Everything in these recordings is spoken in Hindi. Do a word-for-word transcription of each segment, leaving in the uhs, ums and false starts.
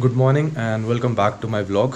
Good morning and welcome back to my vlog.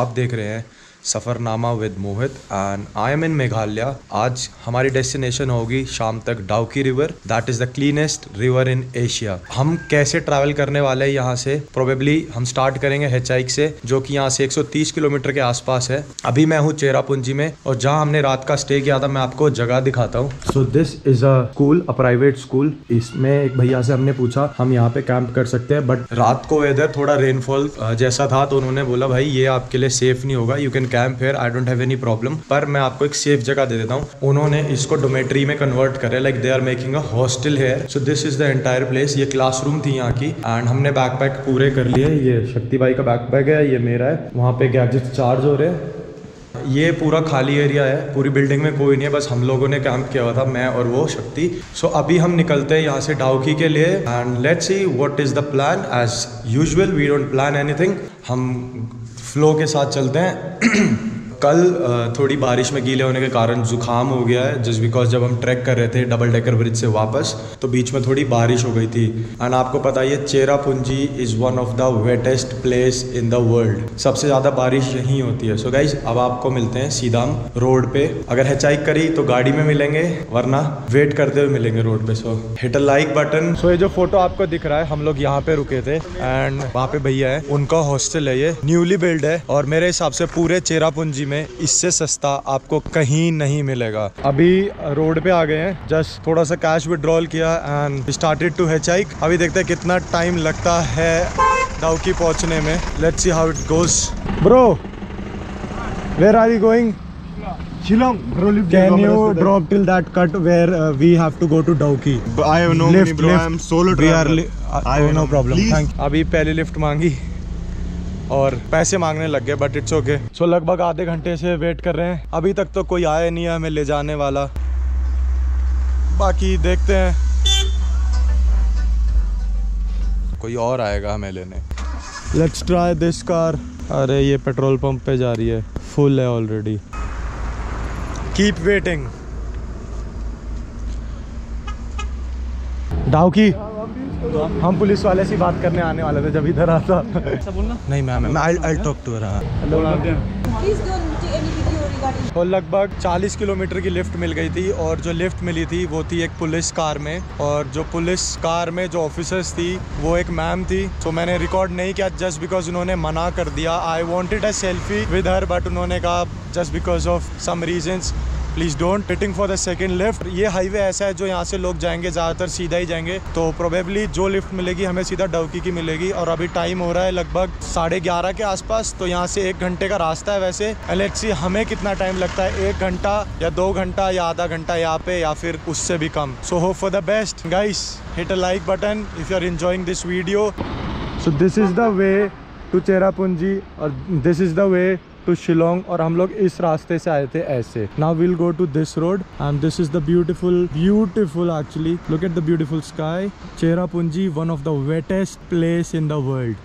आप देख रहे हैं सफ़रनामा with Mohit and I am in Meghalaya. आज हमारी डेस्टिनेशन होगी शाम तक Dawki river, that is the cleanest river in Asia. हम कैसे ट्रैवल करने वाले हैं यहाँ से? प्रोबेबली हम स्टार्ट करेंगे हिचहाइक से, जो कि यहाँ से एक सौ तीस किलोमीटर के आसपास है। अभी मैं हूँ चेरापूंजी में और जहाँ हमने रात का स्टे किया था, मैं आपको जगह दिखाता हूँ। So this is a school, a private school. इसमें एक भैया से हमने पूछा हम यहाँ पे कैंप कर सकते हैं, बट रात को वेदर थोड़ा रेनफॉल जैसा था तो उन्होंने बोला भाई ये आपके लिए सेफ नहीं होगा, you can camp here, I don't have any problem, पर मैं आपको एक सेफ जगह दे देता हूँ। उन्होंने इसको डोमेट्री में कन्वर्ट करे, like they are making a hostel here. So this is the entire place. ये क्लासरूम थी यहाँ की एंड हमने बैकपैक पूरे कर लिए। ये शक्ति भाई का बैकपैक है, ये मेरा है। वहाँ पे गैजेट्स चार्ज हो रहे हैं। ये पूरा खाली एरिया है, पूरी बिल्डिंग में कोई नहीं है, बस हम लोगों ने कैंप किया हुआ था, मैं और वो शक्ति। सो so, अभी हम निकलते हैं यहाँ से डाउकी के लिए and let's see what is the plan. As usual we don't plan anything, हम फ्लो के साथ चलते हैं। कल थोड़ी बारिश में गीले होने के कारण जुकाम हो गया है, जस्ट बिकॉज जब हम ट्रैक कर रहे थे डबल डेकर ब्रिज से वापस तो बीच में थोड़ी बारिश हो गई थी। एंड आपको पता ही है Cherrapunji is one of the wettest place in the world, सबसे ज़्यादा बारिश यहीं होती है। सो so गाइज अब आपको मिलते हैं सीधा रोड पे। अगर हिचहाइक करी तो गाड़ी में मिलेंगे, वरना वेट करते हुए मिलेंगे रोड पे। So hit a like button. सो ये जो फोटो आपको दिख रहा है, हम लोग यहाँ पे रुके थे एंड वहाँ पे भैया है, उनका हॉस्टल है। ये न्यूली बिल्ड है और मेरे हिसाब से पूरे चेरापूंजी में इससे सस्ता आपको कहीं नहीं मिलेगा। अभी रोड पे आ गए हैं, जस्ट थोड़ा सा कैश विड्रॉल किया एंड स्टार्टेड टू हिचहाइक। अभी देखते हैं कितना टाइम लगता है डाउकी पहुंचने में। Let's see how it goes. Bro where are you going? Shillong. Bro, can you drop till that cut where uh, we have to go to Dawki? I have no lift, money, bro. Lift. I am solo traveler. We are. I have no problem. Please. Thank you. अभी पहली लिफ्ट मांगी और पैसे मांगने लग गए, बट इट्स ओके। सो लगभग आधे घंटे से वेट कर रहे हैं, अभी तक तो कोई आया नहीं है हमें ले जाने वाला। बाकी देखते हैं कोई और आएगा हमें लेने। Let's try this car. अरे ये पेट्रोल पंप पे जा रही है, फुल है ऑलरेडी। Keep waiting. डाउकी, हम पुलिस वाले से बात करने आने वाले थे जब इधर आता। नहीं ma'am, I talk to her. और लगभग चालीस किलोमीटर की लिफ्ट मिल गई थी और जो लिफ्ट मिली थी वो थी एक पुलिस कार में, और जो पुलिस कार में जो ऑफिसर्स थी वो एक मैम थी। तो so, मैंने रिकॉर्ड नहीं किया जस्ट बिकॉज उन्होंने मना कर दिया। I wanted a selfie with her but उन्होंने कहा just because of some reasons please don't. Waiting for the second lift. ये हाईवे ऐसा है जो यहाँ से लोग जाएंगे ज़्यादातर सीधा ही जाएंगे, तो प्रोबेबली जो लिफ्ट मिलेगी हमें सीधा डाउकी की मिलेगी। और अभी टाइम हो रहा है लगभग साढ़े ग्यारह के आसपास, तो यहाँ से एक घंटे का रास्ता है वैसे। लेट्स सी हमें कितना टाइम लगता है, एक घंटा या दो घंटा या आधा घंटा यहाँ पे या फिर उससे भी कम। So hope for the best guys. Hit a like button if you are enjoying this video. So this is the way to Cherrapunji और this is the way to Shillong, और हम लोग इस रास्ते से आए थे ऐसे। Now will go to this road and this is the beautiful beautiful actually look at the beautiful sky. Cherrapunji one of the wettest place in the world.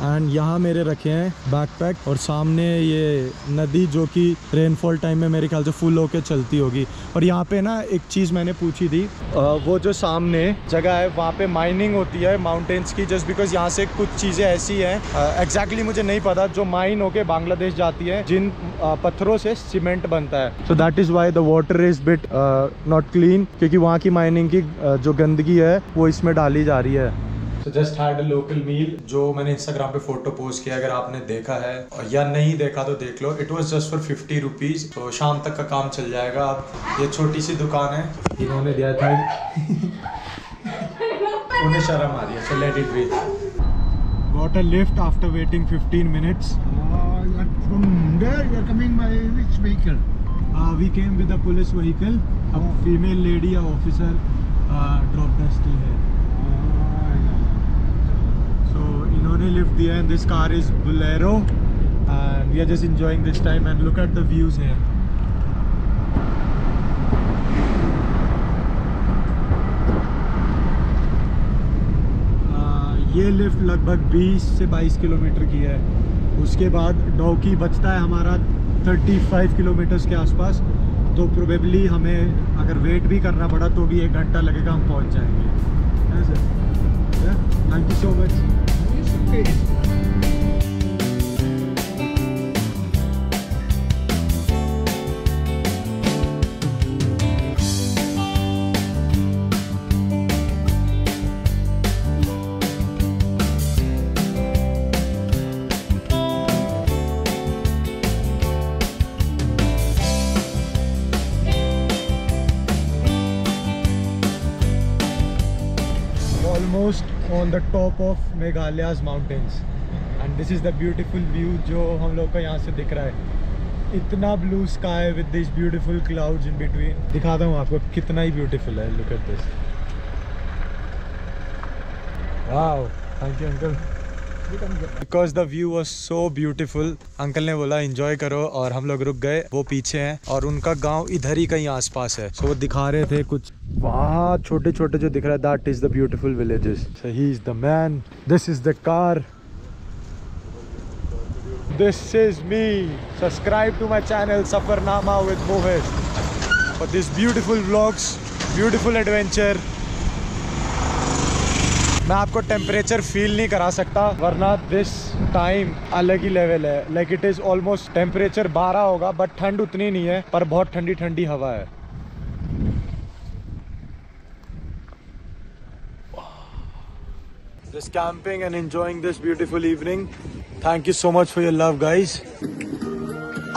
And यहाँ मेरे रखे हैं बैकपैक, और सामने ये नदी जो कि रेनफॉल टाइम में मेरे ख्याल से फुल होके चलती होगी। और यहाँ पे ना एक चीज़ मैंने पूछी थी, वो जो सामने जगह है वहाँ पे माइनिंग होती है माउंटेन्स की, जस्ट बिकॉज यहाँ से कुछ चीज़ें ऐसी हैं एग्जैक्टली मुझे नहीं पता जो माइन होके बांग्लादेश जाती है, जिन पत्थरों से सीमेंट बनता है। So that is why the water is bit not clean, क्योंकि वहाँ की माइनिंग की जो गंदगी है वो इसमें डाली जा रही है। Just had a local meal, जो मैंने इंस्टाग्राम पे फोटो पोस्ट किया, अगर आपने देखा है और या नहीं देखा तो देख लो। It was just for fifty rupees, तो शाम तक का काम चल जाएगा। आप ये छोटी सी दुकान है, इन्होंने दिया था उन्हें शर्म आ रही है। So let it be. Got a lift after waiting fifteen minutes. From there you are coming by which vehicle? We came with a police vehicle. A female lady या officer dropped us to here. उन्होंने लिफ्ट दिया है। This car is Bolero and we are just enjoying this time and look at the views here. ये लिफ्ट लगभग बीस से बाईस किलोमीटर की है। उसके बाद डाउकी बचता है हमारा पैंतीस किलोमीटर्स के आसपास, तो प्रोबेबली हमें अगर वेट भी करना पड़ा तो भी एक घंटा लगेगा, हम पहुंच जाएंगे। Thank you so much. It's okay. Almost on the top of Meghalaya's mountains and this is the beautiful view जो हम लोग का यहाँ से दिख रहा है. इतना blue sky with these beautiful clouds in between. दिखाता हूँ आपको कितना ही beautiful है. Look at this. Wow. Thank you, uncle. Because the view was so beautiful, uncle ने बोला enjoy करो और हम लोग रुक गए. वो पीछे हैं और उनका गांव इधर ही कहीं आसपास है. So वो दिखा रहे थे कुछ वहाँ छोटे छोटे जो दिख रहा है. That is the beautiful villages. So he is the man. This is the car. This is me. Subscribe to my channel Safarnama with Mohit for this beautiful vlogs, beautiful adventure. मैं आपको टेम्परेचर फील नहीं करा सकता वरना दिस टाइम अलग ही लेवल है. Like it is almost temperature बारह होगा बट ठंड उतनी नहीं है पर बहुत ठंडी ठंडी हवा है. This camping and enjoying this beautiful evening. Thank you so much for your love guys.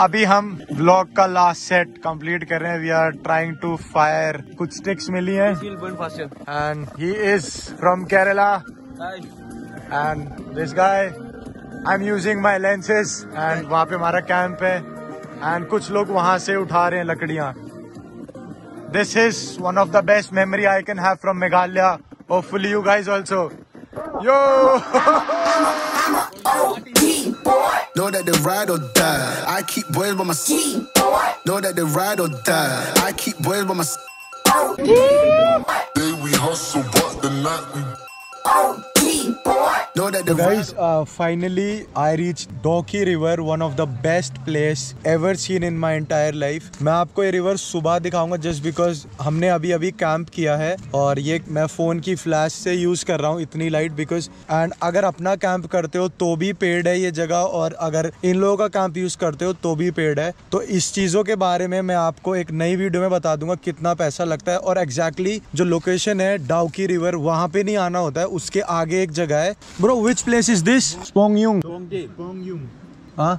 अभी हम व्लॉग का लास्ट सेट कंप्लीट कर रहे हैं. We are trying to fire. कुछ स्टिक्स मिली हैं and he is from Kerala and this guy I am using my lenses and वहाँ पे हमारा कैंप है एंड कुछ लोग वहाँ से उठा रहे हैं लकड़ियाँ. This is one of the best memory I can have from Meghalaya. Hopefully you guys also. Yo know that they ride or die. I keep boys by my side. Know that they ride or die. I keep boys by my side. Day we hustle, but the night we. Know that they guys. Uh, finally, I reached Dawki River, one of the best place ever seen in my entire life. मैं आपको ये river सुबह दिखाऊंगा just because हमने अभी अभी camp किया है और ये मैं phone की flash से use कर रहा हूँ इतनी light because and अगर अपना camp करते हो तो भी पेड़ है ये जगह और अगर इन लोगों का camp use करते हो तो भी पेड़ है. तो इस चीज़ों के बारे में मैं आपको एक नई video में बता दूंगा कितना पैसा लगता है और exactly जो location है डाउकी river वहाँ पे नहीं आना होता है. उसके आगे एक जगह है. Bro, which place is this? Spongyung. Spongyung. Huh?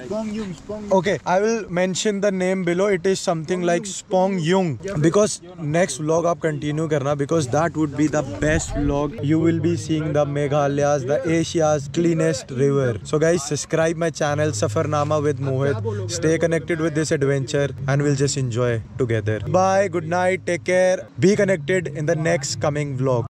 Spongyung. Okay, I will mention the name below. It is something like Spongyung because next vlog आप continue करना because that would be the best vlog. You will be seeing the Meghalaya's, the Asia's cleanest river. So guys, subscribe my channel Safarnama with Mohit. Stay connected with this adventure and we'll just enjoy together. Bye, good night, take care. Be connected in the next coming vlog.